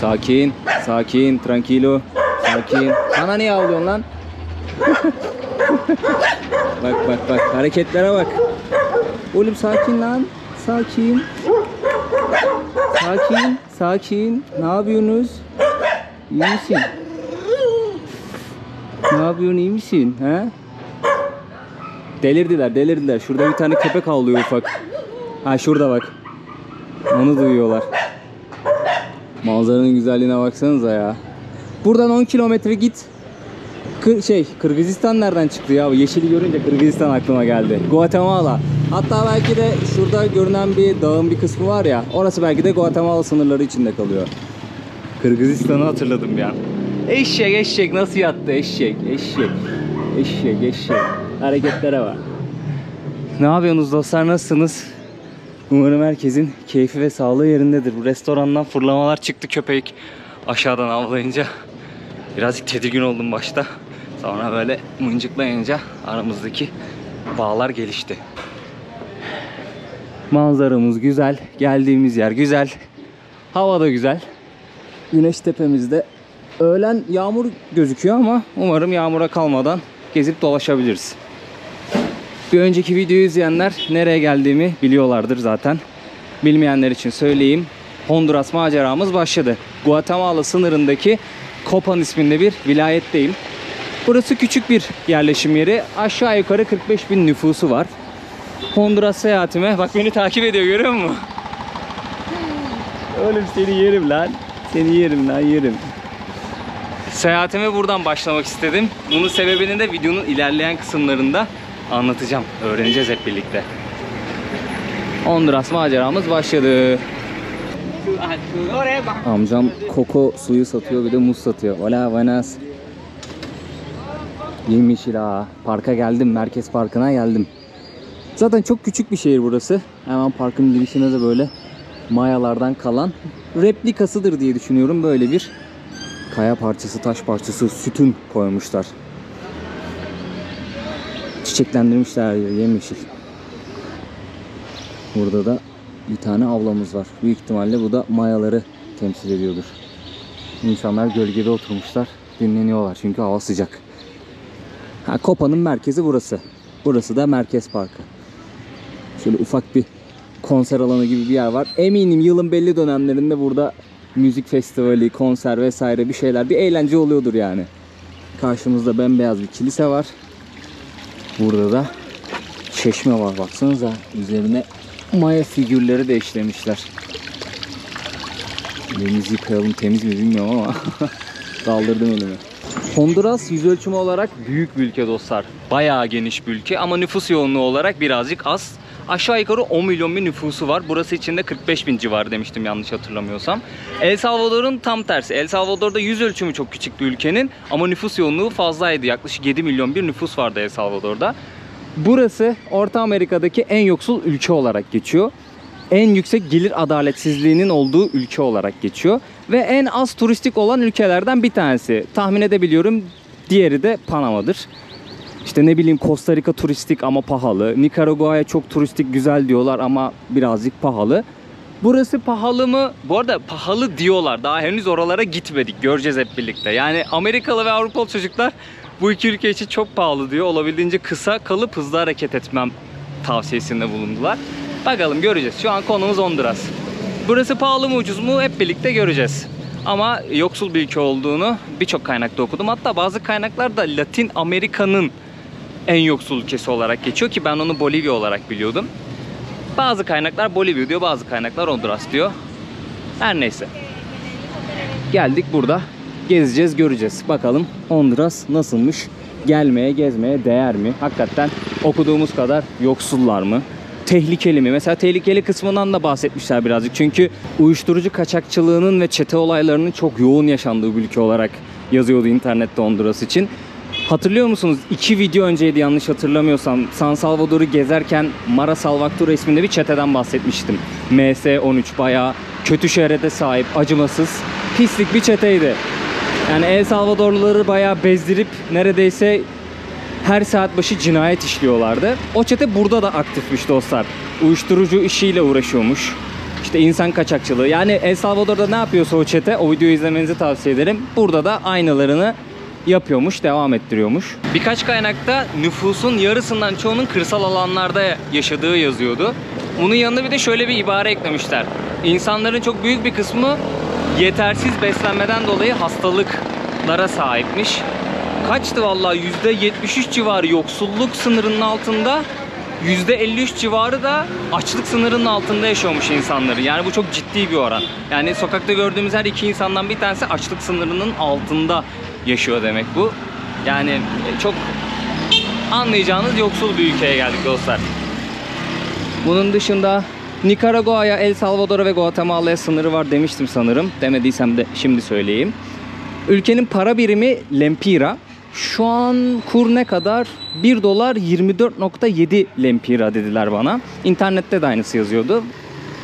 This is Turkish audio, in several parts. Sakin, sakin, tranquilo, sakin. Sana niye ağlıyorsun lan? Bak bak bak, hareketlere bak. Oğlum sakin lan, sakin. Sakin, sakin. Ne yapıyorsunuz? İyi misin? Ne yapıyorsun, iyi misin? He? Delirdiler, delirdiler. Şurada bir tane köpek ağlıyor ufak. Ha şurada bak. Onu duyuyorlar. Manzaranın güzelliğine baksanıza ya. Buradan 10 kilometre git. Kırgızistan nereden çıktı ya? Yeşili görünce Kırgızistan aklıma geldi. Guatemala. Hatta belki de şurada görünen bir dağın bir kısmı var ya. Orası belki de Guatemala sınırları içinde kalıyor. Kırgızistan'ı hatırladım ya. Eşek eşek nasıl yattı eşek eşek. Eşek eşek. Hareketlere bak. Ne yapıyorsunuz dostlar, nasılsınız? Umarım herkesin keyfi ve sağlığı yerindedir. Bu restorandan fırlamalar çıktı köpek aşağıdan avlayınca. Birazcık tedirgin oldum başta. Sonra böyle mıncıklayınca aramızdaki bağlar gelişti. Manzaramız güzel. Geldiğimiz yer güzel. Hava da güzel. Güneş tepemizde. Öğlen yağmur gözüküyor ama umarım yağmura kalmadan gezip dolaşabiliriz. Bir önceki videoyu izleyenler nereye geldiğimi biliyorlardır zaten. Bilmeyenler için söyleyeyim. Honduras maceramız başladı. Guatemala sınırındaki Copán isminde bir vilayetteyim. Burası küçük bir yerleşim yeri. Aşağı yukarı 45.000 nüfusu var. Honduras seyahatime, bak beni takip ediyor görüyor musun? Oğlum seni yerim lan. Seni yerim lan, yerim. Seyahatime buradan başlamak istedim. Bunun sebebini de videonun ilerleyen kısımlarında anlatacağım. Öğreneceğiz hep birlikte. Honduras maceramız başladı. Amcam koko suyu satıyor, bir de muz satıyor. Hola buenas. Yemişil ha. Parka geldim, merkez parkına geldim. Zaten çok küçük bir şehir burası. Hemen parkın girişine de böyle mayalardan kalan replikasıdır diye düşünüyorum. Böyle bir kaya parçası, taş parçası, sütun koymuşlar. Çiçeklendirmişler yemyeşil. Burada da bir tane avlamız var. Büyük ihtimalle bu da mayaları temsil ediyordur. İnsanlar gölgede oturmuşlar, dinleniyorlar çünkü hava sıcak. Ha, Copán'ın merkezi burası. Burası da merkez parkı. Şöyle ufak bir konser alanı gibi bir yer var. Eminim yılın belli dönemlerinde burada müzik festivali, konser vesaire bir şeyler, bir eğlence oluyordur yani. Karşımızda bembeyaz bir kilise var. Burada da çeşme var, baksanıza. Üzerine maya figürleri de işlemişler. Elimizi yıkayalım, temiz mi bilmiyorum ama kaldırdım elimi. Honduras yüz ölçümü olarak büyük bir ülke dostlar. Bayağı geniş bir ülke ama nüfus yoğunluğu olarak birazcık az. Aşağı yukarı 10 milyon bir nüfusu var. Burası için de 45.000 civarı demiştim yanlış hatırlamıyorsam. El Salvador'un tam tersi. El Salvador'da yüz ölçümü çok küçük bir ülkenin ama nüfus yoğunluğu fazlaydı. Yaklaşık 7 milyon bir nüfus vardı El Salvador'da. Burası Orta Amerika'daki en yoksul ülke olarak geçiyor. En yüksek gelir adaletsizliğinin olduğu ülke olarak geçiyor. Ve en az turistik olan ülkelerden bir tanesi. Tahmin edebiliyorum diğeri de Panama'dır. İşte ne bileyim Costa Rica turistik ama pahalı. Nikaragua'ya çok turistik güzel diyorlar ama birazcık pahalı. Burası pahalı mı? Bu arada pahalı diyorlar. Daha henüz oralara gitmedik. Göreceğiz hep birlikte. Yani Amerikalı ve Avrupalı çocuklar bu iki ülke için çok pahalı diyor. Olabildiğince kısa kalıp hızlı hareket etmem tavsiyesinde bulundular. Bakalım göreceğiz. Şu an konumuz Honduras. Burası pahalı mı ucuz mu hep birlikte göreceğiz. Ama yoksul bir ülke olduğunu birçok kaynakta okudum. Hatta bazı kaynaklarda Latin Amerika'nın en yoksul ülkesi olarak geçiyor ki ben onu Bolivya olarak biliyordum. Bazı kaynaklar Bolivya diyor, bazı kaynaklar Honduras diyor. Her neyse. Geldik burada. Gezeceğiz, göreceğiz. Bakalım Honduras nasılmış? Gelmeye, gezmeye değer mi? Hakikaten okuduğumuz kadar yoksullar mı? Tehlikeli mi? Mesela tehlikeli kısmından da bahsetmişler birazcık. Çünkü uyuşturucu kaçakçılığının ve çete olaylarının çok yoğun yaşandığı bir ülke olarak yazıyordu internette Honduras için. Hatırlıyor musunuz? 2 video önceydi yanlış hatırlamıyorsam. San Salvador'u gezerken Mara Salvatrucha isminde bir çeteden bahsetmiştim. MS13 bayağı kötü şöhrete sahip, acımasız, pislik bir çeteydi. Yani El Salvadorluları bayağı bezdirip neredeyse her saat başı cinayet işliyorlardı. O çete burada da aktifmiş dostlar. Uyuşturucu işiyle uğraşıyormuş. işte insan kaçakçılığı. Yani El Salvador'da ne yapıyorsa o çete, o videoyu izlemenizi tavsiye ederim. Burada da aynalarını yapıyormuş, devam ettiriyormuş. Birkaç kaynakta nüfusun yarısından çoğunun kırsal alanlarda yaşadığı yazıyordu. Bunun yanında bir de şöyle bir ibare eklemişler. İnsanların çok büyük bir kısmı yetersiz beslenmeden dolayı hastalıklara sahipmiş. Kaçtı vallahi, %73 civarı yoksulluk sınırının altında, %53 civarı da açlık sınırının altında yaşıyormuş insanları. Yani bu çok ciddi bir oran. Yani sokakta gördüğümüz her iki insandan bir tanesi açlık sınırının altında yaşıyor demek bu. Yani çok anlayacağınız yoksul bir ülkeye geldik dostlar. Bunun dışında Nikaragua'ya, El Salvador'a ve Guatemala'ya sınırı var demiştim sanırım. Demediysem de şimdi söyleyeyim. Ülkenin para birimi Lempira. Şu an kur ne kadar? $1.24.7 Lempira dediler bana. İnternette de aynısı yazıyordu.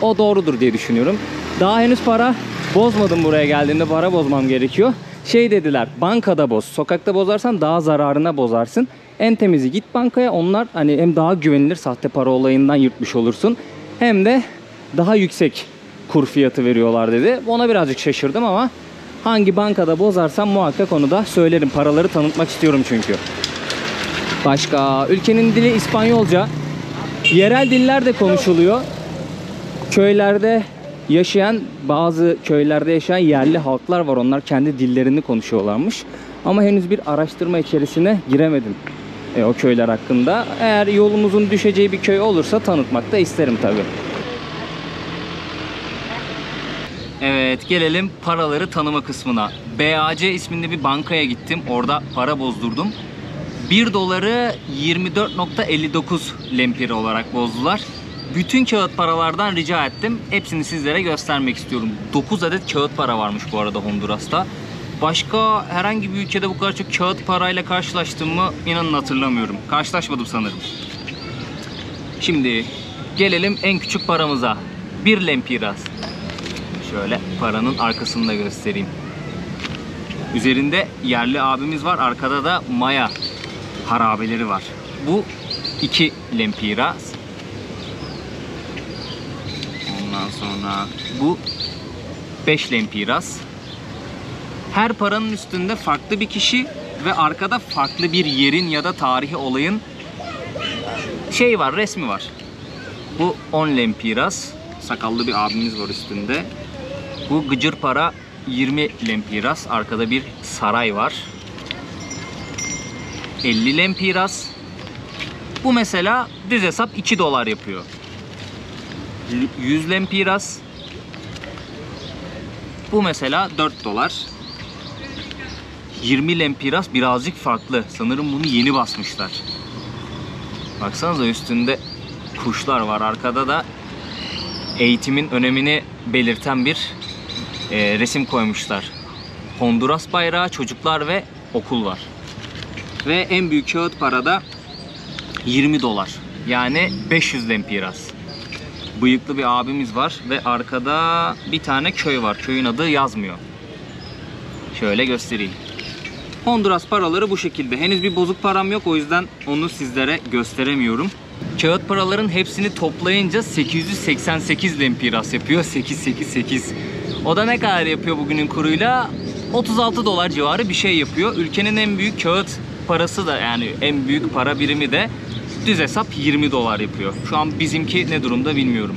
O doğrudur diye düşünüyorum. Daha henüz para bozmadım, buraya geldiğimde para bozmam gerekiyor. Şey dediler, bankada boz. Sokakta bozarsan daha zararına bozarsın. En temizi git bankaya. Onlar hani hem daha güvenilir, sahte para olayından yırtmış olursun. Hem de daha yüksek kur fiyatı veriyorlar dedi. Ona birazcık şaşırdım ama hangi bankada bozarsam muhakkak onu da söylerim. Paraları tanıtmak istiyorum çünkü. Başka, ülkenin dili İspanyolca. Yerel diller de konuşuluyor. Köylerde yaşayan, bazı köylerde yaşayan yerli halklar var. Onlar kendi dillerini konuşuyorlarmış. Ama henüz bir araştırma içerisine giremedim o köyler hakkında. Eğer yolumuzun düşeceği bir köy olursa tanıtmak da isterim tabii. Evet, gelelim paraları tanıma kısmına. BAC isminde bir bankaya gittim. Orada para bozdurdum. $1.24.59 lempira olarak bozdular. Bütün kağıt paralardan rica ettim. Hepsini sizlere göstermek istiyorum. 9 adet kağıt para varmış bu arada Honduras'ta. Başka herhangi bir ülkede bu kadar çok kağıt parayla karşılaştım mı? İnanın hatırlamıyorum. Karşılaşmadım sanırım. Şimdi gelelim en küçük paramıza. 1 lempira. Şöyle paranın arkasını da göstereyim. Üzerinde yerli abimiz var. Arkada da Maya harabeleri var. Bu 2 lempira. Ondan sonra bu 5 lempira. Her paranın üstünde farklı bir kişi ve arkada farklı bir yerin ya da tarihi olayın şeyi var, resmi var. Bu 10 lempira. Sakallı bir abimiz var üstünde. Bu gıcır para 20 lempira. Arkada bir saray var. 50 lempira. Bu mesela düz hesap $2 yapıyor. 100 lempira. Bu mesela $4. 20 lempira birazcık farklı. Sanırım bunu yeni basmışlar. Baksanıza üstünde kuşlar var. Arkada da eğitimin önemini belirten bir resim koymuşlar. Honduras bayrağı, çocuklar ve okul var. Ve en büyük kağıt parada $20. Yani 500 lempira. Bıyıklı bir abimiz var ve arkada bir tane köy var. Köyün adı yazmıyor. Şöyle göstereyim. Honduras paraları bu şekilde. Henüz bir bozuk param yok, o yüzden onu sizlere gösteremiyorum. Kağıt paraların hepsini toplayınca 888 lempira yapıyor. 888. O da ne kadar yapıyor bugünün kuruyla? $36 civarı bir şey yapıyor. Ülkenin en büyük kağıt parası da, yani en büyük para birimi de düz hesap $20 yapıyor. Şu an bizimki ne durumda bilmiyorum.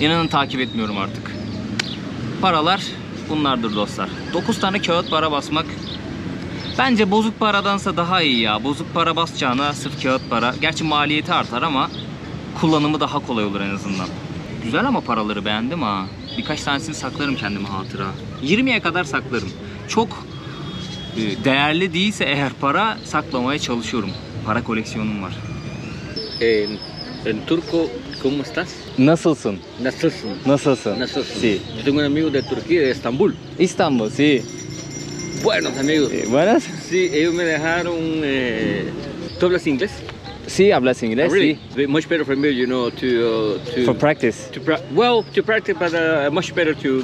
İnanın takip etmiyorum artık. Paralar bunlardır dostlar. 9 tane kağıt para basmak bence bozuk paradansa daha iyi ya. Bozuk para basacağına sırf kağıt para. Gerçi maliyeti artar ama kullanımı daha kolay olur en azından. Güzel ama paraları beğendim ha. Birkaç tanesini saklarım kendime hatıra. 20'ye kadar saklarım. Çok değerli değilse eğer para, saklamaya çalışıyorum. Para koleksiyonum var. En Turco, ¿cómo estás? Nasılsın? Nasılsın? Nasılsın? Nasılsın? Sí. Yo tengo un amigo de Türkiye, de İstanbul. İstanbul, sí. Buenos amigos. Buenas. Sí, ellos me dejaron. ¿Tú hablas inglés? Sí, hablas inglés. Oh, really? Sí. Much better for me, you know, to for practice. To practice, but much better to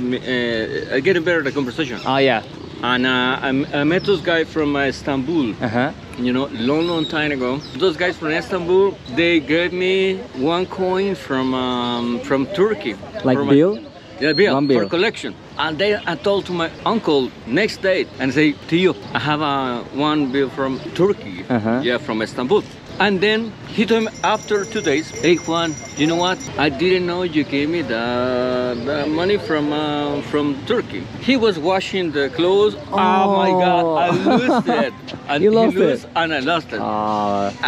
getting better at the conversation. Oh yeah. And I met this guy from Istanbul. Uh huh. you know, long time ago. Those guys from Istanbul, they gave me one coin from Turkey. Like Bill? Yeah, bill for collection. And then I told to my uncle next day and say, Tio, I have one bill from Turkey, yeah, from Istanbul. And then he told me after 2 days, hey Juan, you know what? I didn't know you gave me the money from Turkey. He was washing the clothes. Oh, oh my God, I lost it. And you lost it? And I lost it.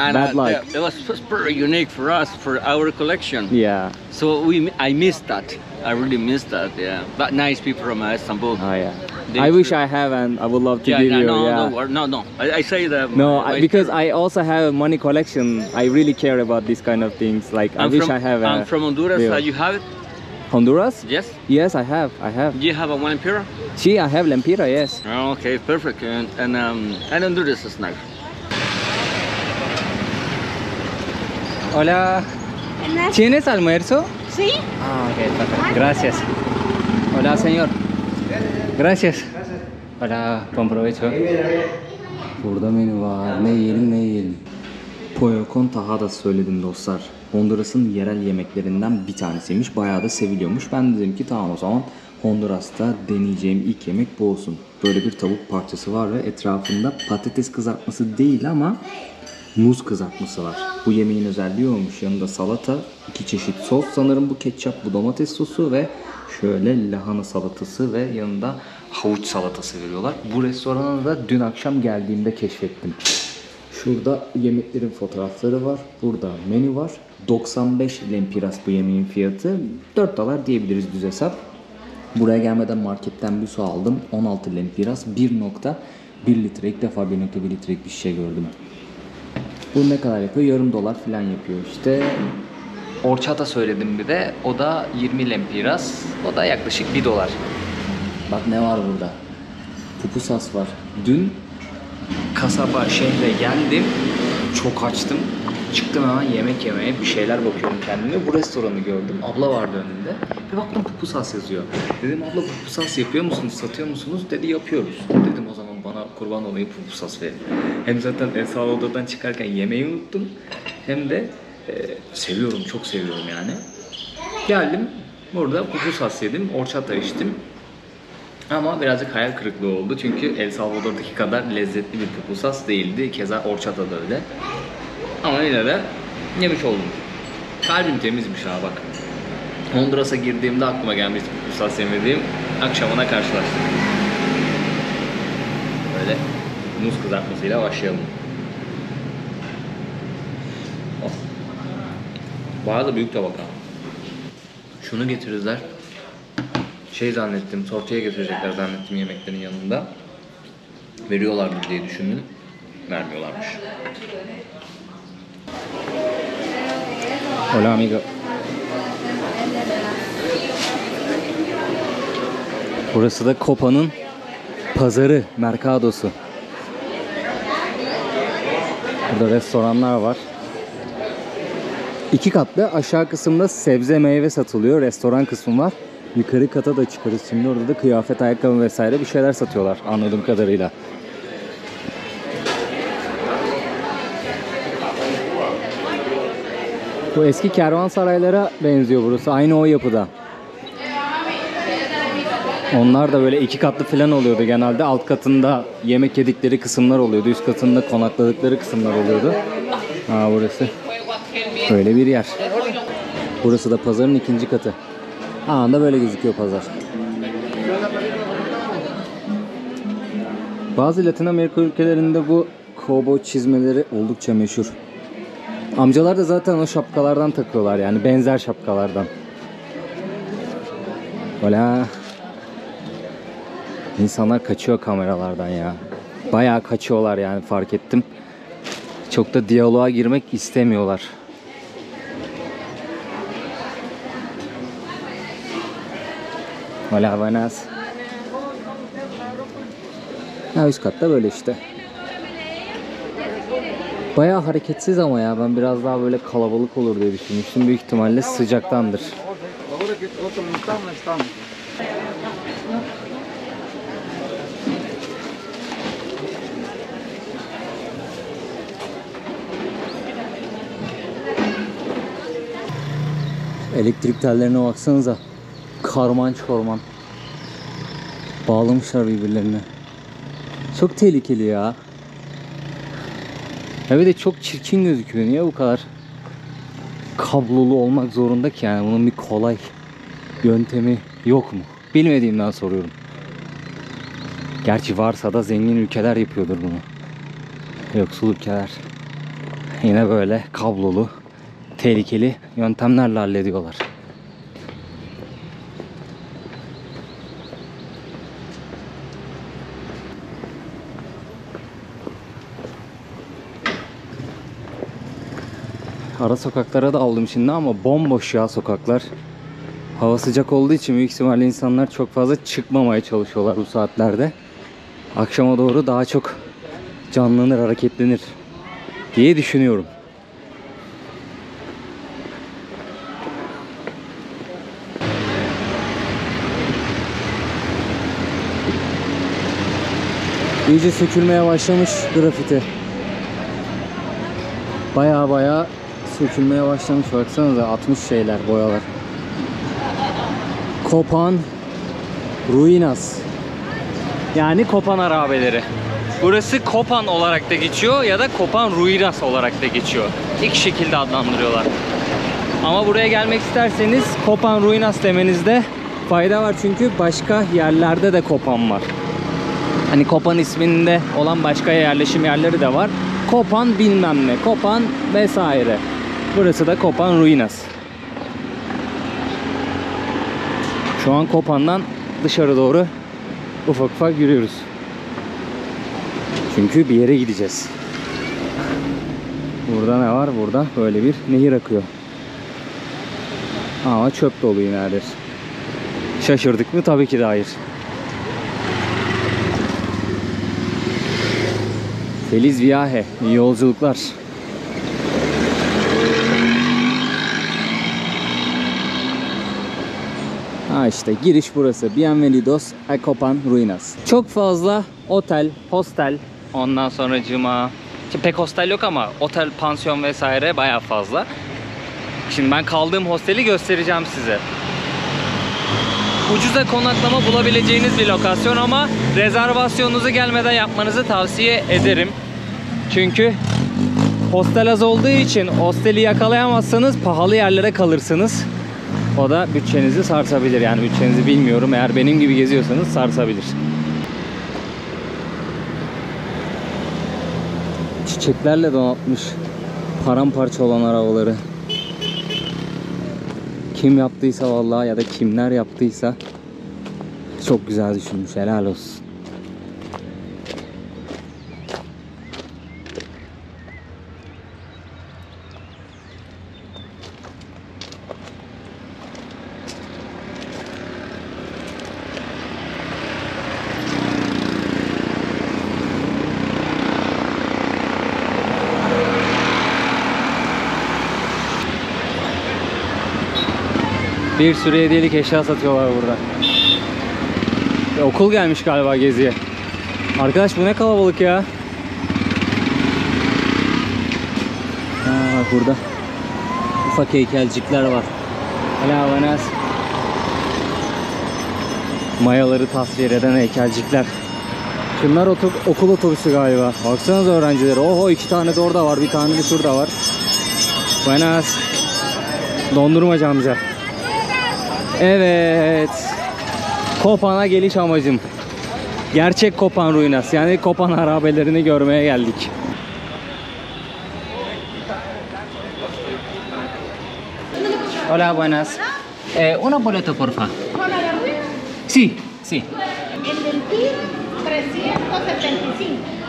And bad luck. It was super unique for us, for our collection. Yeah. So I missed that. I really missed that, yeah. But nice people from Istanbul. Oh yeah. I wish I have, and I would love to give you. No. I say that. No, because I also have a money collection. I really care about these kind of things. Like I wish I have. I'm from Honduras. You have it? Honduras? Yes. Yes, I have. I have. Do you have a one Lempira? Sí, I have Lempira. Yes. Oh, okay, perfect. And Honduras is nice. Hola. ¿Tienes almuerzo? Sí. Ah, ok, perfecto. Gracias. Hola, señor. Gracias. Hola, buen provecho. Burada menü var. Ne yiyelim ne yiyelim. Poyokon Taha da söyledim dostlar. Honduras'ın yerel yemeklerinden bir tanesiymiş. Bayağı da seviliyormuş. Ben dedim ki tamam o zaman Honduras'ta deneyeceğim ilk yemek bu olsun. Böyle bir tavuk parçası var ve etrafında patates kızartması değil ama muz kızartması var. Bu yemeğin özelliği olmuş. Yanında salata, 2 çeşit sos sanırım bu ketçap, bu domates sosu ve şöyle lahana salatası ve yanında havuç salatası veriyorlar. Bu restorana da dün akşam geldiğimde keşfettim. Şurada yemeklerin fotoğrafları var. Burada menü var. 95 lempiras bu yemeğin fiyatı. $4 diyebiliriz düz hesap. Buraya gelmeden marketten bir su aldım. 16 lempiras, 1.1 litre. İlk defa 1.1 litrelik bir şişe gördüm. Bu ne kadar yapıyor? Yarım dolar falan yapıyor işte. Orçata söyledim bir de. O da 20 lempiras. O da yaklaşık $1. Bak ne var burada. Pupusas var. Dün kasaba şehre geldim. Çok açtım. Çıktım hemen yemek yemeye. Bir şeyler bakıyorum kendime. Bu restoranı gördüm. Abla vardı önünde. Bir baktım pupusas yazıyor. Dedim abla pupusas yapıyor musunuz? Satıyor musunuz? Dedi yapıyoruz. Dedim o zaman bana kurban olayım pupusas verin. Hem zaten El Salvador'dan çıkarken yemeği unuttum. Hem de seviyorum, çok seviyorum yani. Geldim, burada pupusas yedim, orçata içtim. Ama birazcık hayal kırıklığı oldu çünkü El Salvador'daki kadar lezzetli bir pupusas değildi. Keza orçata da öyle. Ama yine de yemiş oldum. Kalbim temizmiş ha bak. Honduras'a girdiğimde aklıma gelmişti pupusas yemediğim. Akşamına karşılaştık. Böyle muz kızartmasıyla başlayalım. Bayağı da büyük tabak ha. Şunu getirirler. Şey zannettim, tortilla getirecekler zannettim yemeklerin yanında. Veriyorlardır diye düşündüm. Vermiyorlarmış. Hola amigo. Burası da Copan'ın pazarı, Mercado'su. Burada restoranlar var. 2 katlı aşağı kısımda sebze meyve satılıyor. Restoran kısmı var. Yukarı kata da çıkarız. Şimdi orada da kıyafet, ayakkabı vesaire bir şeyler satıyorlar anladığım kadarıyla. Bu eski kervansaraylara benziyor burası. Aynı o yapıda. Onlar da böyle 2 katlı falan oluyordu genelde. Alt katında yemek yedikleri kısımlar oluyordu. Üst katında konakladıkları kısımlar oluyordu. Aa burası. Böyle bir yer. Burası da pazarın 2. katı. Anında böyle gözüküyor pazar. Bazı Latin Amerika ülkelerinde bu kobo çizmeleri oldukça meşhur. Amcalar da zaten o şapkalardan takıyorlar yani benzer şapkalardan. Ola. İnsanlar kaçıyor kameralardan ya. Bayağı kaçıyorlar yani fark ettim. Çok da diyaloğa girmek istemiyorlar. Hola, buenas. Ya üst katta böyle işte. Bayağı hareketsiz ama ya ben biraz daha böyle kalabalık olur diye düşünmüştüm. Büyük ihtimalle sıcaktandır. elektrik tellerine baksanıza. Karman çorman. Bağlamışlar birbirlerine. Çok tehlikeli ya. Ve de çok çirkin gözüküyor. Niye bu kadar kablolu olmak zorunda ki yani? Bunun bir kolay yöntemi yok mu? Bilmediğimden soruyorum. Gerçi varsa da zengin ülkeler yapıyordur bunu. Yoksul ülkeler yine böyle kablolu, tehlikeli yöntemlerle hallediyorlar. Ara sokaklara da aldım şimdi ama bomboş ya sokaklar. Hava sıcak olduğu için büyük ihtimalle insanlar çok fazla çıkmamaya çalışıyorlar bu saatlerde. Akşama doğru daha çok canlanır, hareketlenir diye düşünüyorum. İyice sökülmeye başlamış grafiti. Baya baya sökülmeye başlamış. Baksanıza atmış şeyler, boyalar. Copán Ruinas. Yani Kopan Harabeleri. Burası Kopan olarak da geçiyor ya da Copán Ruinas olarak da geçiyor. İki şekilde adlandırıyorlar. Ama buraya gelmek isterseniz Copán Ruinas demenizde fayda var. Çünkü başka yerlerde de Kopan var. Hani Kopan isminde olan başka yerleşim yerleri de var. Kopan bilmem ne, Kopan vesaire. Burası da Copán Ruinas. Şu an Kopan'dan dışarı doğru ufak ufak yürüyoruz. Çünkü bir yere gideceğiz. Burada ne var? Burada böyle bir nehir akıyor. Ama çöp dolu yine her yer. Şaşırdık mı? Tabii ki de hayır. Feliz viaje, iyi yolculuklar. Ha işte giriş burası. Bienvenidos a Copán Ruinas. Çok fazla otel, hostel, ondan sonracığıma pek hostel yok ama otel, pansiyon vesaire bayağı fazla. Şimdi ben kaldığım hosteli göstereceğim size. Ucuza konaklama bulabileceğiniz bir lokasyon ama rezervasyonunuzu gelmeden yapmanızı tavsiye ederim. Çünkü hostel az olduğu için hosteli yakalayamazsanız pahalı yerlere kalırsınız. O da bütçenizi sarsabilir. Yani bütçenizi bilmiyorum. Eğer benim gibi geziyorsanız sarsabilir. Çiçeklerle donatmış paramparça olan arabaları. Kim yaptıysa vallahi ya da kimler yaptıysa çok güzel düşünmüş. Helal olsun. Bir sürü hediyelik eşya satıyorlar burada. Okul gelmiş galiba geziye. Arkadaş bu ne kalabalık ya. Burada ufak heykelcikler var. Mayaları tasvir eden heykelcikler. Şunlar okul otobüsü galiba. Baksanıza öğrencileri. Oho, iki tane de orada var. Bir tane de şurada var. Buenas. Dondurmacı amca. Evet. Kopan'a geliş amacım. Gerçek Copán Ruinas. Yani Copán harabelerini görmeye geldik. Hola, buenas. Una boleto, por favor. Sí, sí. El del PIB,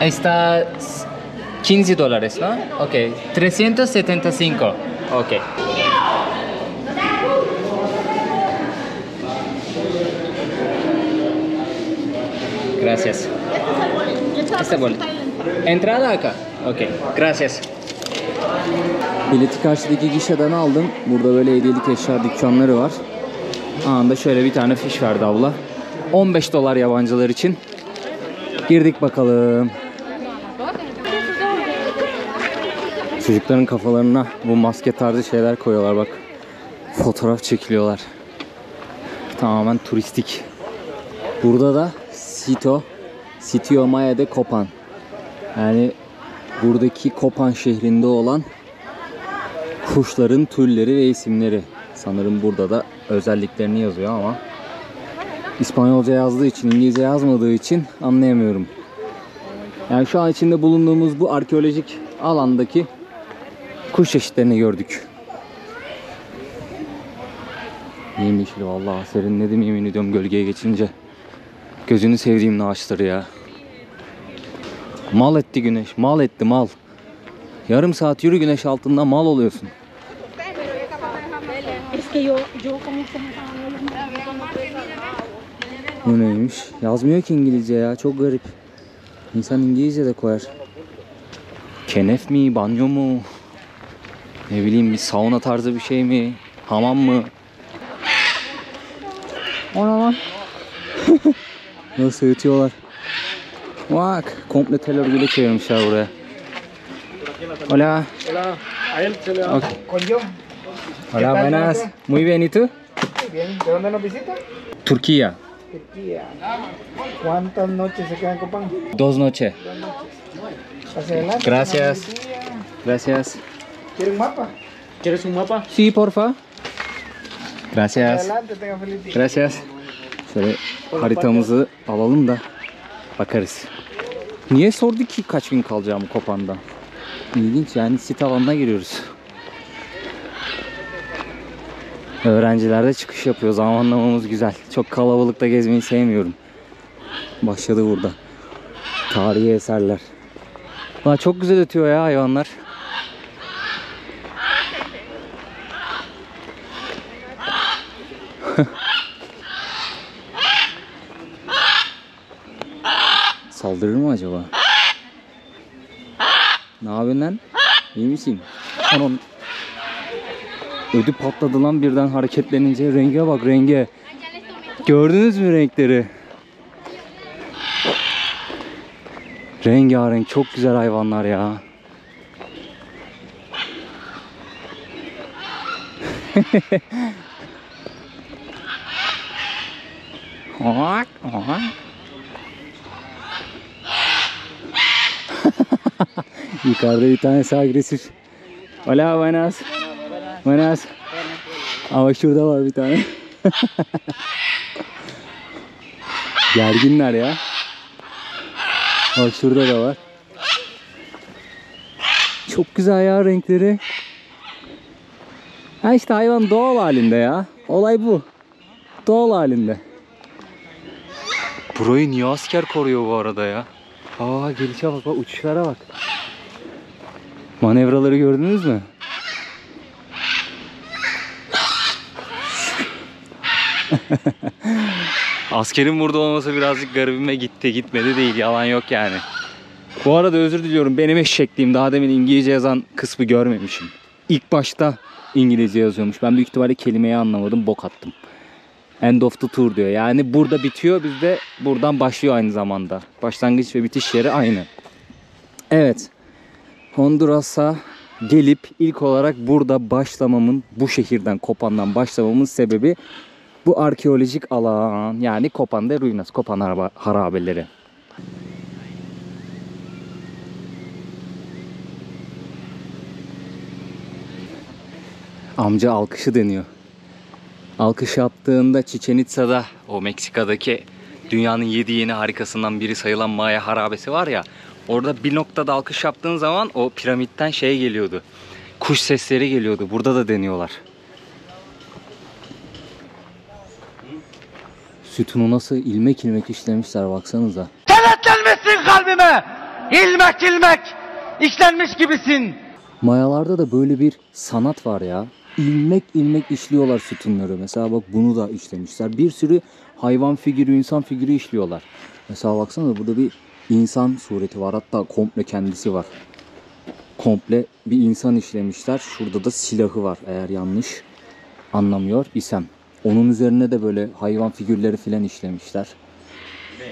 375. Está $15, ¿no? Okay. 375. Okay. Gracias. Este boleto. Entrada acá. Okay. Gracias. Bileti karşıdaki gişeden aldım. Burada böyle hediyelik eşya dükkanları var. Anında şöyle bir tane fiş verdi abla. $15 yabancılar için. Girdik bakalım. Çocukların kafalarına bu maske tarzı şeyler koyuyorlar bak. fotoğraf çekiliyorlar. Tamamen turistik. Burada da Sitio Maya de Copan. Yani buradaki Copan şehrinde olan kuşların türleri ve isimleri. Sanırım burada da özelliklerini yazıyor ama İspanyolca yazdığı için, İngilizce yazmadığı için anlayamıyorum. Yani şu an içinde bulunduğumuz bu arkeolojik alandaki kuş çeşitlerini gördük. Yemyeşil vallahi, serinledim yemin ediyorum gölgeye geçince. Gözünü sevdiğim ağaçları ya. Mal etti güneş, mal etti mal. Yarım saat yürü güneş altında mal oluyorsun. Bu neymiş? Yazmıyor ki İngilizce ya, çok garip. İnsan İngilizce de koyar. Kenef mi, banyo mu? Ne bileyim, bir sauna tarzı bir şey mi? Hamam mı? Ona lan. Nasıl ötüyorlar? Bak, komple tel örgüyle çevirmişler buraya. Hola. Hola. Okay. Hola, buenas. Muy bien, ¿y tú? Muy bien. ¿De dónde nos visita? Türkiye. Turquía. ¿Cuántas noches se quedan, Copán? 2 noches. Gracias. Gracias. ¿Quieres un mapa? ¿Quieres un mapa? Sí, porfa. Gracias. Gracias. Şöyle haritamızı alalım da bakarız. Niye sordu ki kaç gün kalacağımı Copan'da? İlginç yani, sit alanına giriyoruz. Öğrenciler de çıkış yapıyor. Zamanlamamız güzel. Çok kalabalıkta gezmeyi sevmiyorum. Başladı burada. Tarihi eserler. Ulan çok güzel ötüyor ya hayvanlar. Saldırır mı acaba? Ne yapıyorsun lan? İyi misin? Anon. Ödü patladı lan birden hareketlenince. Renge bak renge. Gördünüz mü renkleri? Rengarenk çok güzel hayvanlar ya. Oha, oha. Yukarıda bir tanesi agresif. Hola, buenas. Buenas. Ama şurada var bir tane. Gerginler ya. Bak şurada da var. Çok güzel ya renkleri. Ha işte hayvan doğal halinde ya. Olay bu. Doğal halinde. Burayı niye asker koruyor bu arada ya? Aa gelişe bak, bak uçuşlara bak. Manevraları gördünüz mü? Askerin burada olması birazcık garibime gitti, gitmedi değil, yalan yok yani. Bu arada özür diliyorum, benim eşekliğim, daha demin İngilizce yazan kısmı görmemişim. İlk başta İngilizce yazıyormuş, ben büyük ihtimalle kelimeyi anlamadım, bok attım. End of the tour diyor, yani burada bitiyor, bizde buradan başlıyor aynı zamanda. Başlangıç ve bitiş yeri aynı. Evet, Honduras'a gelip ilk olarak burada başlamamın, bu şehirden, Copan'dan başlamamın sebebi bu arkeolojik alan, yani Copán de Ruinas, Copán harabeleri. Amca alkışı deniyor. Alkış yaptığında Chichen Itza'da, o Meksika'daki dünyanın 7 yeni harikasından biri sayılan Maya harabesi var ya, orada bir noktada alkış yaptığın zaman o piramitten şey geliyordu, kuş sesleri geliyordu. Burada da deniyorlar. Sütunu nasıl ilmek ilmek işlemişler baksanıza. Kenetlenmişsin kalbime, ilmek ilmek işlenmiş gibisin. Mayalarda da böyle bir sanat var ya. İlmek ilmek işliyorlar sütunları. Mesela bak bunu da işlemişler. Bir sürü hayvan figürü, insan figürü işliyorlar. Mesela baksanıza burada bir insan sureti var. Hatta komple kendisi var. Komple bir insan işlemişler. Şurada da silahı var eğer yanlış anlamıyor isem. Onun üzerine de böyle hayvan figürleri filan işlemişler.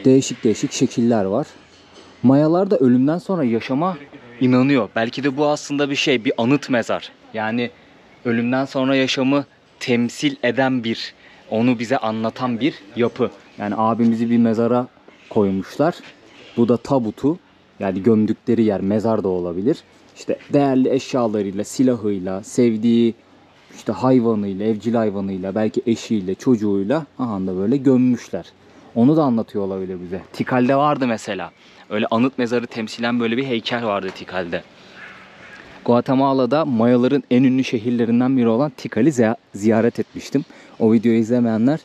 Değişik değişik şekiller var. Mayalar da ölümden sonra yaşama inanıyor. Belki de bu aslında bir şey, bir anıt mezar. Yani ölümden sonra yaşamı temsil eden bir, onu bize anlatan bir yapı. Yani abimizi bir mezara koymuşlar. Bu da tabutu, yani gömdükleri yer, mezar da olabilir. İşte değerli eşyalarıyla, silahıyla, sevdiği işte hayvanıyla, evcil hayvanıyla, belki eşiyle, çocuğuyla ahanda böyle gömmüşler. Onu da anlatıyor olabilir bize. Tikal'de vardı mesela. Öyle anıt mezarı temsilen böyle bir heykel vardı Tikal'de. Guatemala'da Mayaların en ünlü şehirlerinden biri olan Tikal'i ziyaret etmiştim. O videoyu izlemeyenler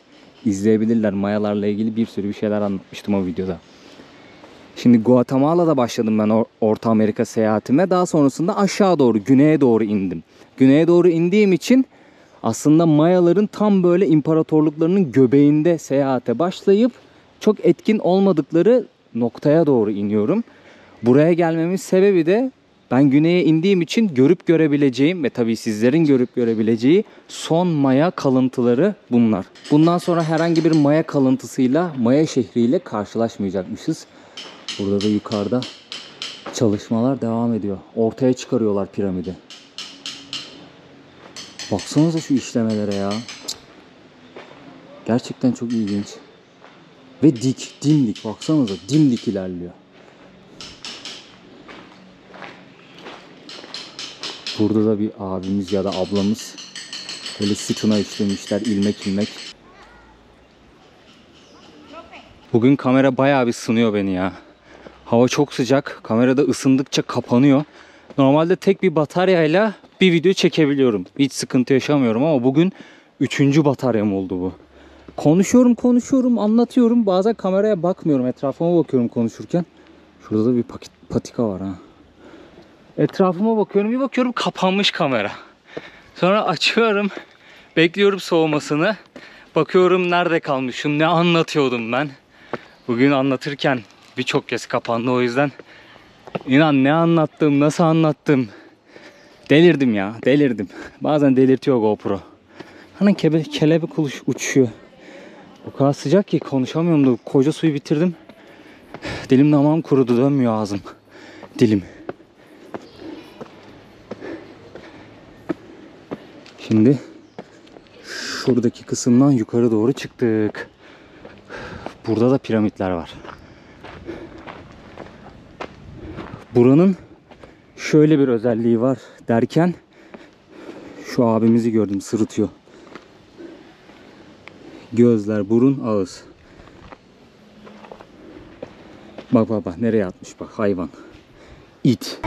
izleyebilirler. Mayalarla ilgili bir sürü bir şeyler anlatmıştım o videoda. Şimdi Guatemala'da başladım ben Orta Amerika seyahatime. Daha sonrasında aşağı doğru, güneye doğru indim. Güneye doğru indiğim için aslında Mayaların tam böyle imparatorluklarının göbeğinde seyahate başlayıp çok etkin olmadıkları noktaya doğru iniyorum. Buraya gelmemin sebebi de ben güneye indiğim için görüp görebileceğim ve tabii sizlerin görüp görebileceği son Maya kalıntıları bunlar. Bundan sonra herhangi bir Maya kalıntısıyla, Maya şehriyle karşılaşmayacakmışız. Burada da yukarıda çalışmalar devam ediyor. Ortaya çıkarıyorlar piramidi. Baksanıza şu işlemelere ya. Gerçekten çok ilginç. Ve dik, dimdik. Baksanıza dimdik ilerliyor. Burada da bir abimiz ya da ablamız böyle sütuna işlemişler ilmek ilmek. Bugün kamera bayağı bir sınıyor beni ya. Hava çok sıcak. Kamerada ısındıkça kapanıyor. Normalde tek bir bataryayla bir video çekebiliyorum. Hiç sıkıntı yaşamıyorum ama bugün 3. bataryam oldu bu. Konuşuyorum, anlatıyorum. Bazen kameraya bakmıyorum. Etrafıma bakıyorum konuşurken. Şurada da bir patika var ha. Etrafıma bakıyorum, bir bakıyorum kapanmış kamera. Sonra açıyorum, bekliyorum soğumasını. Bakıyorum nerede kalmışım, ne anlatıyordum ben. Bugün anlatırken birçok kez kapandı, o yüzden inan ne anlattım, nasıl anlattım. Delirdim ya, delirdim. Bazen delirtiyor GoPro. Hani kelebek uçuyor. O kadar sıcak ki konuşamıyorum da koca suyu bitirdim. Dilim damağım kurudu, dönmüyor ağzım. Dilim. Şimdi şuradaki kısımdan yukarı doğru çıktık. Burada da piramitler var. Buranın şöyle bir özelliği var derken şu abimizi gördüm, sırıtıyor. Gözler, burun, ağız. Bak bak bak nereye atmış bak, hayvan. İt.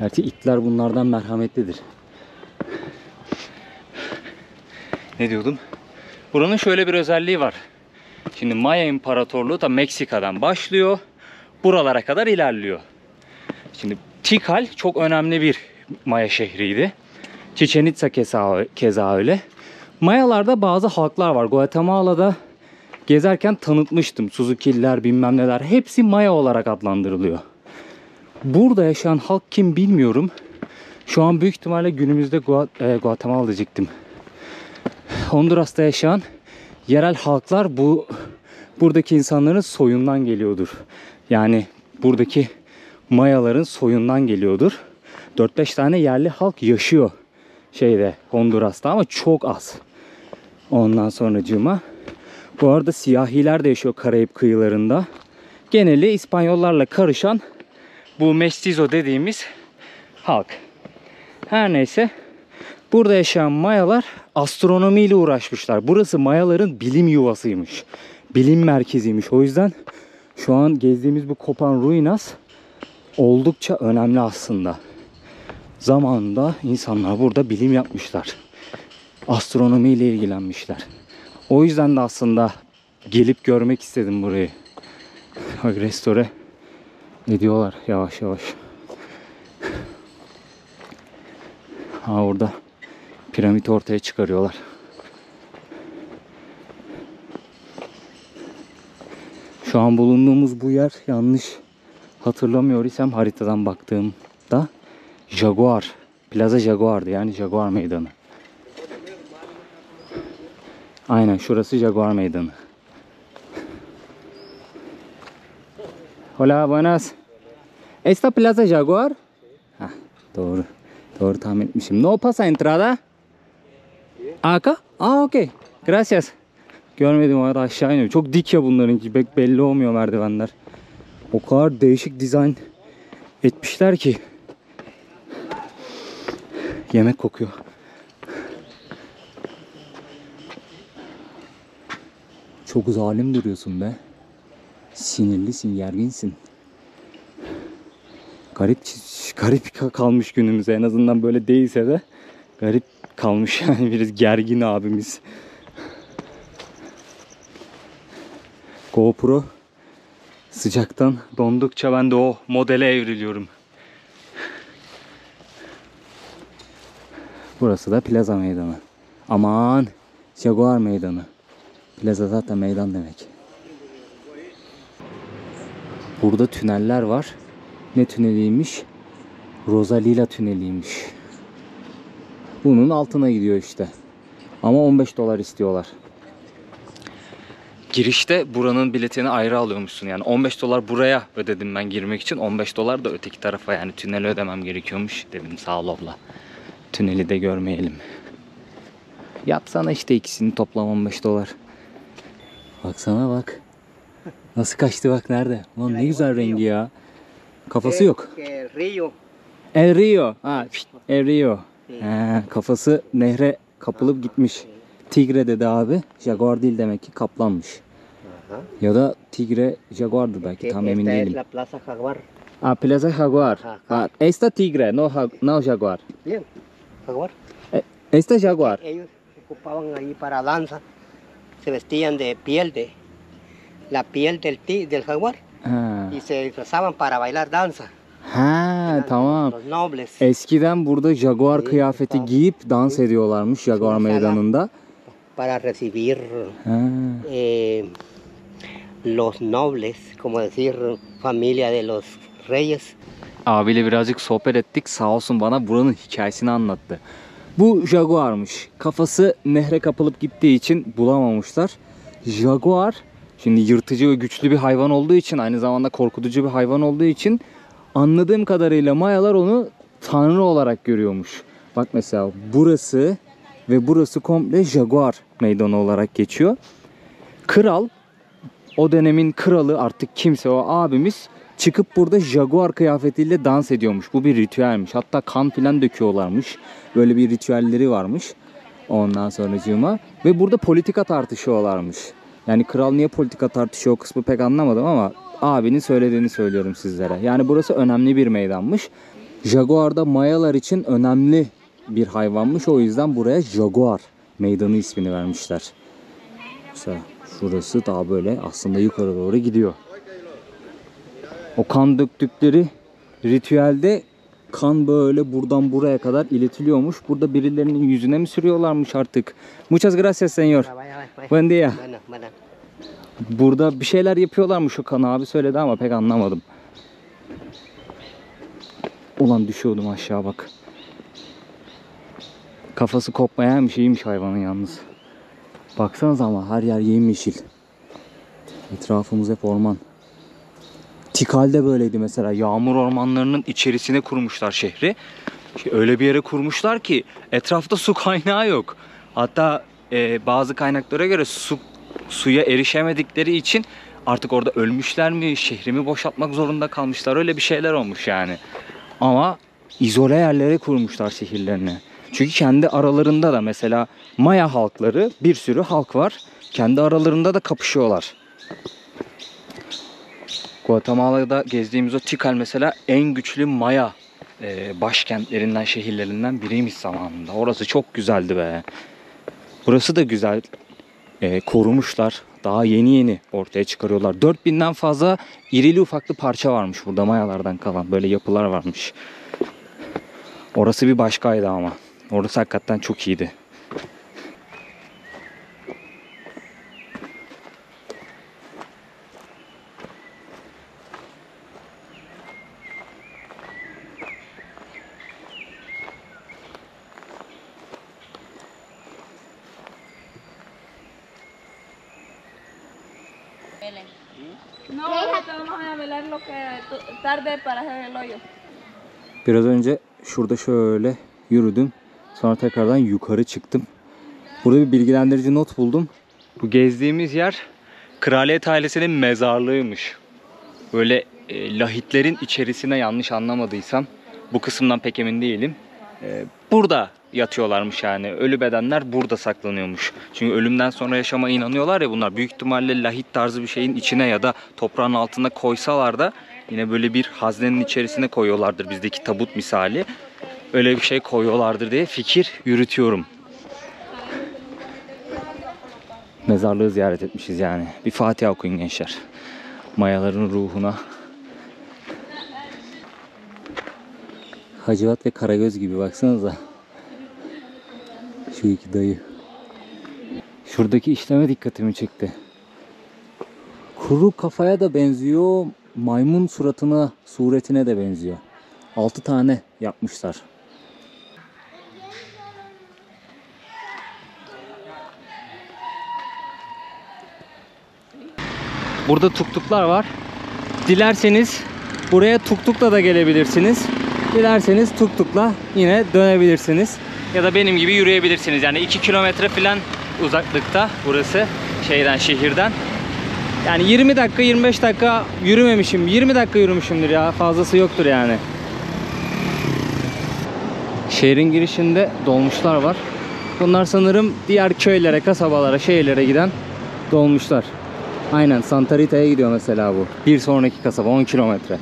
Gerçi itler bunlardan merhametlidir. Ne diyordum? Buranın şöyle bir özelliği var. Şimdi Maya İmparatorluğu da Meksika'dan başlıyor. Buralara kadar ilerliyor. Şimdi Tikal çok önemli bir Maya şehriydi. Chichen Itza keza öyle. Mayalarda bazı halklar var. Guatemala'da gezerken tanıtmıştım. Suzukiller, bilmem neler. Hepsi Maya olarak adlandırılıyor. Burada yaşayan halk kim bilmiyorum. Şu an büyük ihtimalle günümüzde Guatemala diyecektim. Honduras'ta yaşayan yerel halklar buradaki insanların soyundan geliyordur. Yani buradaki Mayaların soyundan geliyordur. 4-5 tane yerli halk yaşıyor şeyde, Honduras'ta, ama çok az. Ondan sonracığıma. Bu arada siyahiler de yaşıyor Karayip kıyılarında. Geneli İspanyollarla karışan bu mestizo dediğimiz halk. Her neyse, burada yaşayan Mayalar astronomiyle uğraşmışlar. Burası Mayaların bilim yuvasıymış. Bilim merkeziymiş. O yüzden şu an gezdiğimiz bu Copán Ruinas oldukça önemli aslında. Zamanında insanlar burada bilim yapmışlar. Astronomiyle ilgilenmişler. O yüzden de aslında gelip görmek istedim burayı. Bak restore ediyorlar yavaş yavaş. Ha, orada piramit ortaya çıkarıyorlar. Şu an bulunduğumuz bu yer, yanlış hatırlamıyor isem haritadan baktığımda, Jaguar Plaza, Jaguar'dı, yani Jaguar Meydanı. Aynen, şurası Jaguar Meydanı. Hola, buenas. Esta plaza Jaguar? Ha, doğru. Doğru tahmin etmişim. No pasa entrada. Aka? Aa, okey. Gracias. Görmedim o arada aşağı iniyor. Çok dik ya bunlarınki. Pek belli olmuyor merdivenler. O kadar değişik dizayn etmişler ki. Yemek kokuyor. Çok zalim duruyorsun be. Sinirlisin, gerginsin. Garip kalmış günümüze. En azından böyle değilse de garip kalmış yani, biriz gergin abimiz. GoPro sıcaktan dondukça ben de o modele evriliyorum. Burası da plaza meydanı. Aman, Jaguar meydanı. Plaza zaten meydan demek. Burada tüneller var. Ne tüneliymiş? Rosa Lila tüneliymiş. Bunun altına gidiyor işte. Ama 15 dolar istiyorlar. Girişte buranın biletini ayrı alıyormuşsun. Yani 15 dolar buraya ödedim ben girmek için. 15 dolar da öteki tarafa, yani tüneli ödemem gerekiyormuş. Dedim sağ ol abla. Tüneli de görmeyelim. Yapsana işte ikisini toplam 15 dolar. Baksana bak. Nasıl kaçtı bak, nerede? Lan ne güzel rengi ya. Kafası yok. El Rio. El Rio. Ha, El Rio. Kafası nehre kapılıp gitmiş. Tigre dedi abi. Jaguar değil demek ki, kaplanmış. Ya da tigre jaguardı belki, tam emin değilim. Plaza Jaguar. Ah, Plaza Jaguar. Ah, esta tigre, no jaguar. Bien. Jaguar. Esta jaguar. Ellos ocupaban ahí para danza. Se vestían de piel de la piel del jaguar. Y se disfrazaban para bailar danza. Ha, tamam. Eskiden burada jaguar kıyafeti giyip dans ediyorlarmış Jaguar meydanında. Para recibir los nobles, como decir familia de los reyes. Abiyle birazcık sohbet ettik. Sağ olsun bana buranın hikayesini anlattı. Bu jaguarmış. Kafası nehre kapılıp gittiği için bulamamışlar. Jaguar şimdi yırtıcı ve güçlü bir hayvan olduğu için, aynı zamanda korkutucu bir hayvan olduğu için, anladığım kadarıyla Mayalar onu tanrı olarak görüyormuş. Bak mesela burası ve burası komple Jaguar meydanı olarak geçiyor. Kral, o dönemin kralı artık kimse, o abimiz çıkıp burada Jaguar kıyafetiyle dans ediyormuş. Bu bir ritüelmiş. Hatta kan filan döküyorlarmış. Böyle bir ritüelleri varmış. Ondan sonracığıma. Ve burada politika tartışıyorlarmış. Yani kral niye politika tartışıyor, o kısmı pek anlamadım ama abinin söylediğini söylüyorum sizlere. Yani burası önemli bir meydanmış. Jaguar da Mayalar için önemli bir hayvanmış. O yüzden buraya Jaguar meydanı ismini vermişler. Mesela şurası daha böyle aslında yukarı doğru gidiyor. O kan döktükleri ritüelde kan böyle buradan buraya kadar iletiliyormuş. Burada birilerinin yüzüne mi sürüyorlarmış artık? Muchas gracias señor. Buen día. Burada bir şeyler yapıyorlarmış, o kan abi söyledi ama pek anlamadım. Ulan düşüyordum aşağı bak. Kafası kopmayan bir şeymiş hayvanın yalnız. Baksanıza ama her yer yemyeşil. Etrafımız hep orman. Tikal'de böyleydi mesela. Yağmur ormanlarının içerisine kurmuşlar şehri. Öyle bir yere kurmuşlar ki etrafta su kaynağı yok. Hatta bazı kaynaklara göre suya erişemedikleri için artık orada ölmüşler mi, şehrimi boşaltmak zorunda kalmışlar. Öyle bir şeyler olmuş yani. Ama izole yerlere kurmuşlar şehirlerini. Çünkü kendi aralarında da mesela Maya halkları, bir sürü halk var. Kendi aralarında da kapışıyorlar. Guatemala'da gezdiğimiz o Tikal mesela en güçlü Maya başkentlerinden, şehirlerinden biriymiş zamanında. Orası çok güzeldi be. Burası da güzel. Korumuşlar. Daha yeni ortaya çıkarıyorlar. 4000'den fazla irili ufaklı parça varmış burada Mayalardan kalan. Böyle yapılar varmış. Orası bir başkaydı ama. Orası hakikaten çok iyiydi. Biraz önce şurada şöyle yürüdüm. Sonra tekrardan yukarı çıktım. Burada bir bilgilendirici not buldum. Bu gezdiğimiz yer kraliyet ailesinin mezarlığıymış. Böyle lahitlerin içerisine, yanlış anlamadıysam. Bu kısımdan pek emin değilim. Burada yatıyorlarmış yani. Ölü bedenler burada saklanıyormuş. Çünkü ölümden sonra yaşama inanıyorlar ya bunlar. Büyük ihtimalle lahit tarzı bir şeyin içine ya da toprağın altına koysalar da yine böyle bir haznenin içerisine koyuyorlardır. Bizdeki tabut misali. Öyle bir şey koyuyorlardır diye fikir yürütüyorum. Mezarlığı ziyaret etmişiz yani. Bir Fatiha okuyun gençler. Mayaların ruhuna. Hacivat ve Karagöz gibi baksanıza. Şu iki dayı. Şuradaki işleme dikkatimi çekti. Kuru kafaya da benziyor. Maymun suretine de benziyor. 6 tane yapmışlar. Burada tuktuklar var. Dilerseniz buraya tuktukla da gelebilirsiniz. Dilerseniz tuktukla yine dönebilirsiniz. Ya da benim gibi yürüyebilirsiniz. Yani 2 kilometre falan uzaklıkta burası şehirden. Yani 20 dakika 25 dakika yürümemişim. 20 dakika yürümüşümdür ya. Fazlası yoktur yani. Şehrin girişinde dolmuşlar var. Bunlar sanırım diğer köylere, kasabalara, şehirlere giden dolmuşlar. Aynen Santa Rita'ya gidiyor mesela bu. Bir sonraki kasaba 10 kilometre.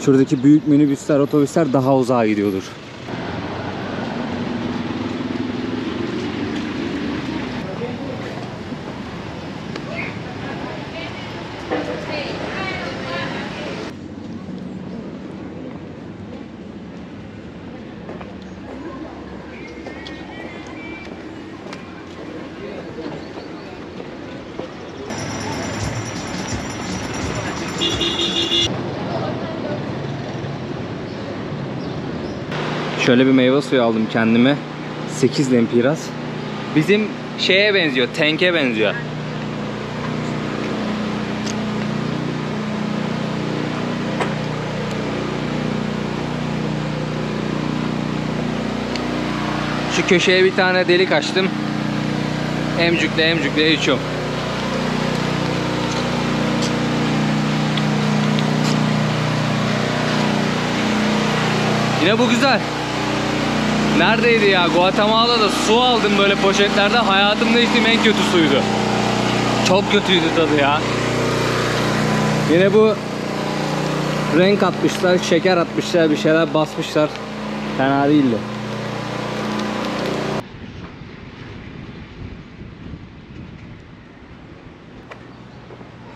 Şuradaki büyük minibüsler, otobüsler daha uzağa gidiyordur. Şöyle bir meyve suyu aldım kendime. 8 lempiras. Bizim şeye benziyor, tenke benziyor. Şu köşeye bir tane delik açtım. Emcükle içiyorum. Yine bu güzel. Neredeydi ya? Guatemala'da su aldım böyle poşetlerde. Hayatımda içtiğim en kötü suydu. Çok kötüydü tadı ya. Yine bu renk atmışlar, şeker atmışlar, bir şeyler basmışlar. Fena değildi.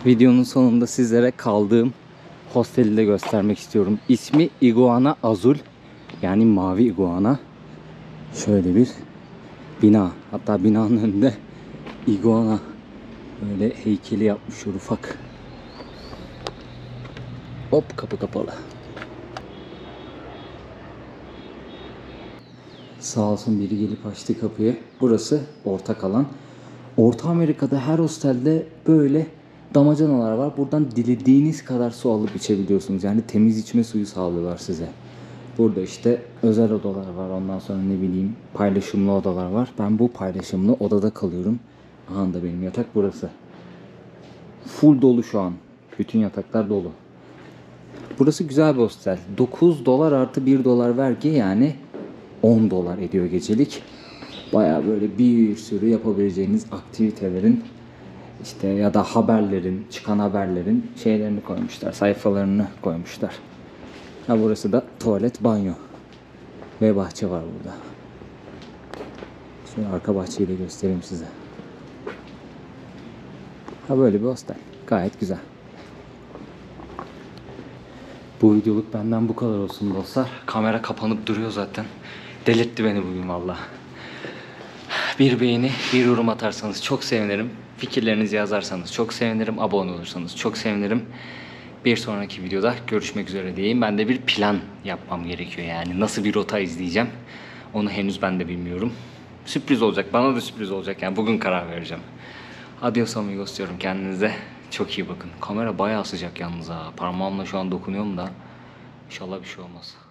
Videonun sonunda sizlere kaldığım hosteli de göstermek istiyorum. İsmi Iguana Azul. Yani mavi iguana. Şöyle bir bina. Hatta binanın önünde iguana böyle heykeli yapmış ufak. Hop, kapı kapalı. Sağ olsun biri gelip açtı kapıyı. Burası ortak alan. Orta Amerika'da her hostelde böyle damacanalar var. Buradan dilediğiniz kadar su alıp içebiliyorsunuz. Yani temiz içme suyu sağlıyorlar size. Burada işte özel odalar var. Ondan sonra ne bileyim paylaşımlı odalar var. Ben bu paylaşımlı odada kalıyorum. Aha da benim yatak burası. Full dolu şu an. Bütün yataklar dolu. Burası güzel bir hostel. 9 dolar artı 1 dolar vergi, yani 10 dolar ediyor gecelik. Baya böyle bir sürü yapabileceğiniz aktivitelerin işte ya da haberlerin, çıkan haberlerin şeylerini koymuşlar. Sayfalarını koymuşlar. Ha, burası da tuvalet, banyo ve bahçe var burada. Şöyle arka bahçeyi de göstereyim size. Ha, böyle bir hostel. Gayet güzel. Bu videoluk benden bu kadar olsun dostlar. Kamera kapanıp duruyor zaten. Delirtti beni bugün vallahi. Bir beğeni, bir yorum atarsanız çok sevinirim. Fikirlerinizi yazarsanız çok sevinirim. Abone olursanız çok sevinirim. Bir sonraki videoda görüşmek üzere diyeyim. Ben de bir plan yapmam gerekiyor yani. Nasıl bir rota izleyeceğim onu henüz ben de bilmiyorum. Sürpriz olacak. Bana da sürpriz olacak yani. Bugün karar vereceğim. Adios amigos diyorum kendinize. Çok iyi bakın. Kamera bayağı sıcak yalnız ha. Parmağımla şu an dokunuyorum da. İnşallah bir şey olmaz.